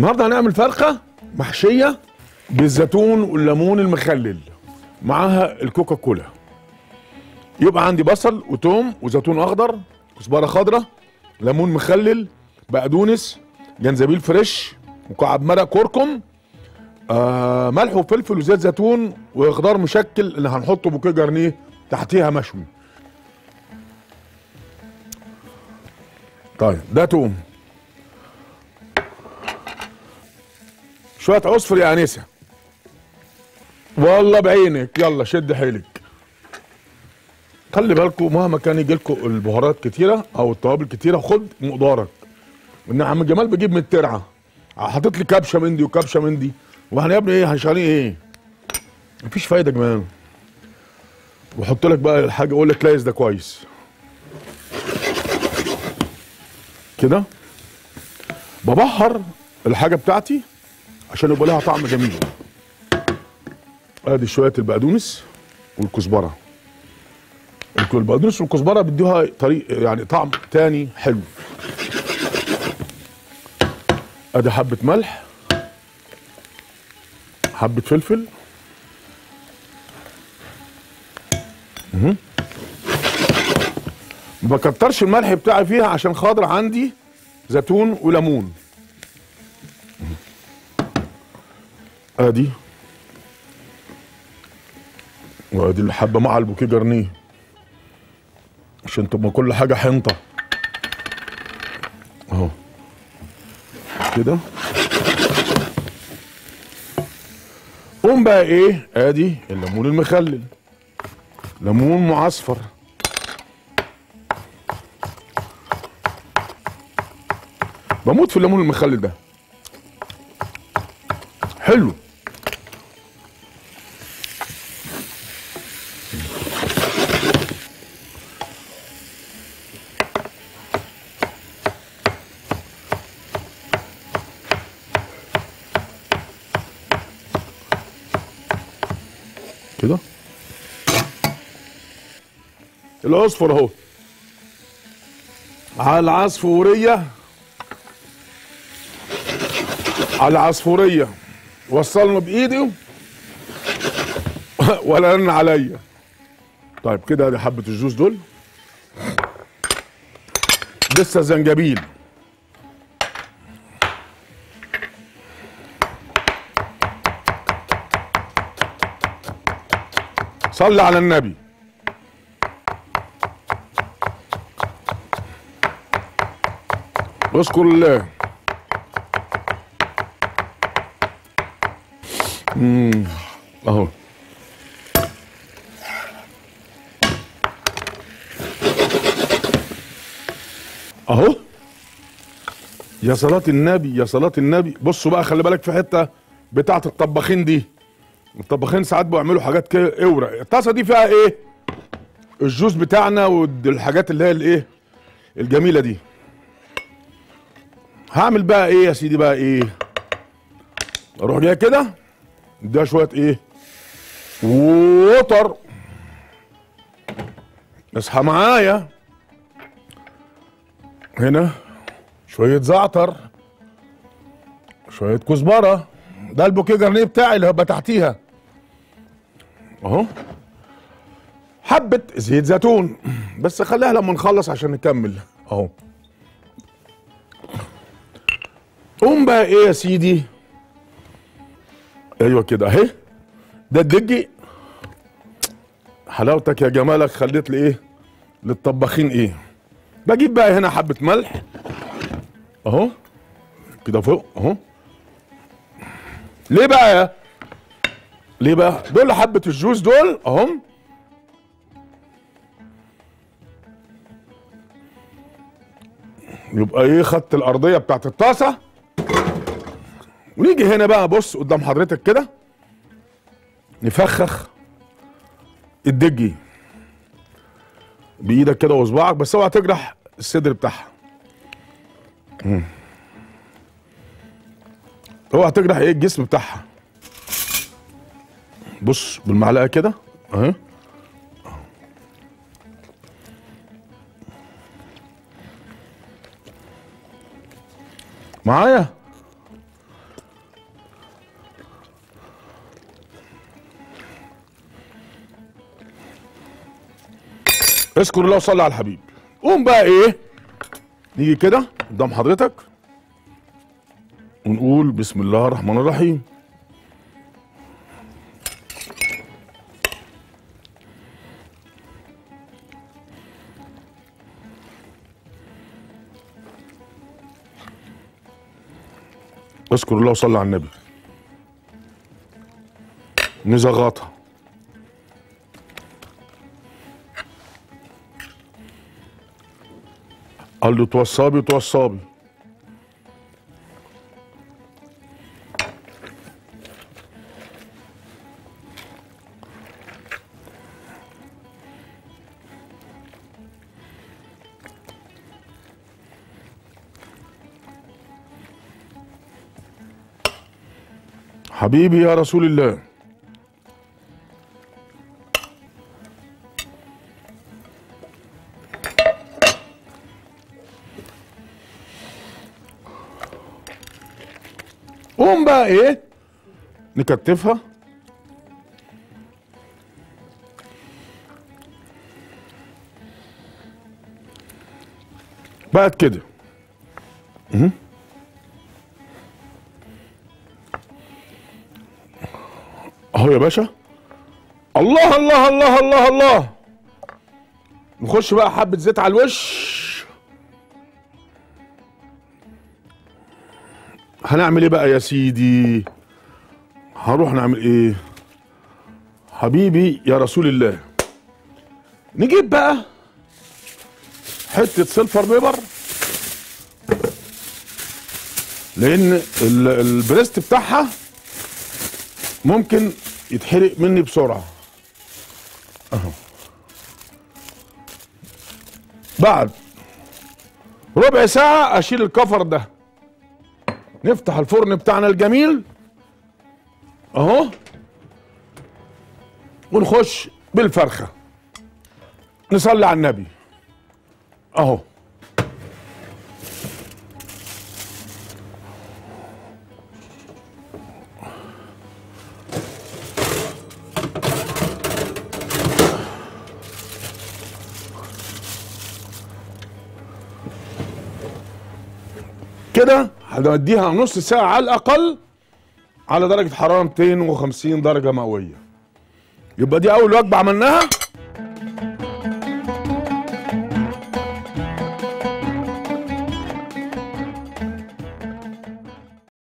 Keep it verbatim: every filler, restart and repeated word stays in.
النهارده هنعمل فرخه محشيه بالزيتون والليمون المخلل معاها الكوكا كولا. يبقى عندي بصل وتوم وزيتون اخضر كزبره خضراء ليمون مخلل بقدونس جنزبيل فريش مكعب مرق كركم آه ملح وفلفل وزيت زيتون وخضار مشكل اللي هنحطه بوكيه جرنيه تحتيها مشوي. طيب ده توم، شوية عصفر يا انسة، والله بعينك، يلا شد حيلك. خلي بالكم مهما كان يجيلكم البهارات كتيرة او التوابل كتيرة خد مقدارك. ان عم جمال بجيب من الترعة حاطط لي كبشه من دي وكبشه من دي، واحنا يا ابني ايه هنشغلين ايه؟ مفيش فايده يا جماعه. وحط لك بقى الحاجه اقول لك لايز ده كويس كده. ببحر الحاجه بتاعتي عشان يبقى لها طعم جميل. ادي شويه البقدونس والكزبره. البقدونس والكزبره بيدوها طريق يعني طعم تاني حلو. ادي حبة ملح، حبة فلفل، ما بكترش الملح بتاعي فيها عشان خاطر عندي زيتون وليمون. ادي وادي الحبة مع البوكيه جرنيه عشان تبقى كل حاجة حنطة اهو كده. قوم بقى ايه، ادي الليمون المخلل، ليمون معصفر، بموت في الليمون المخلل ده حلو. كده الاصفر اهو على العصفوريه، على العصفوريه وصلنا بايدي ولا رن عليا. طيب كده ادي حبه الجوز دول، لسه زنجبيل، صلي على النبي. اذكر الله. امم اهو. اهو. يا صلاة النبي يا صلاة النبي. بصوا بقى خلي بالك في حتة بتاعة الطباخين دي. الطباخين ساعات بيعملوا حاجات كده اورق، الطاسه دي فيها ايه؟ الجوز بتاعنا والحاجات اللي هي الايه؟ الجميله دي. هعمل بقى ايه يا سيدي بقى ايه؟ اروح جاي كده اديها شويه ايه؟ ووتر. اصحى معايا. هنا شويه زعتر، شويه كزبره، ده البوكيه جرنيه بتاعي اللي هبقى تحتيها اهو. حبه زيت زيتون بس خليها لما نخلص عشان نكمل اهو. قوم بقى ايه يا سيدي، ايوه كده اهي. ده الدجي حلاوتك يا جمالك، خليت لي ايه للطباخين ايه. بجيب بقى هنا حبه ملح اهو كده فوق اهو. ليه بقى؟ ليه بقى؟ دول حبة الجوز دول اهم يبقى ايه خط الارضية بتاعت الطاسة. ونيجي هنا بقى بص قدام حضرتك كده نفخخ الدجي بايدك كده وصباعك، بس اوعى تجرح الصدر بتاعها. اوعى تجرح ايه الجسم بتاعها. بص بالمعلقه كده اهي. معايا اذكر الله وصلي على الحبيب. قوم بقى ايه، نيجي كده قدام حضرتك ونقول بسم الله الرحمن الرحيم. اذكر الله وصلي على النبي. نزغطها قال له توصابي توصابي. حبيبي يا رسول الله. قوم بقى ايه نكتفها بقت كده. اهو يا باشا. الله الله الله الله الله. نخش بقى حبة زيت على الوش. هنعمل ايه بقى يا سيدي؟ هروح نعمل ايه؟ حبيبي يا رسول الله. نجيب بقى حتة سلفر بيبر، لأن البريست بتاعها ممكن يتحرق مني بسرعة. اهو. بعد ربع ساعة اشيل الكفر ده. نفتح الفرن بتاعنا الجميل اهو ونخش بالفرخة. نصلي على النبي اهو. كده هنوديها نص ساعة على الأقل على درجة حرارة مئتين وخمسين درجة مئوية. يبقى دي أول وجبة عملناها.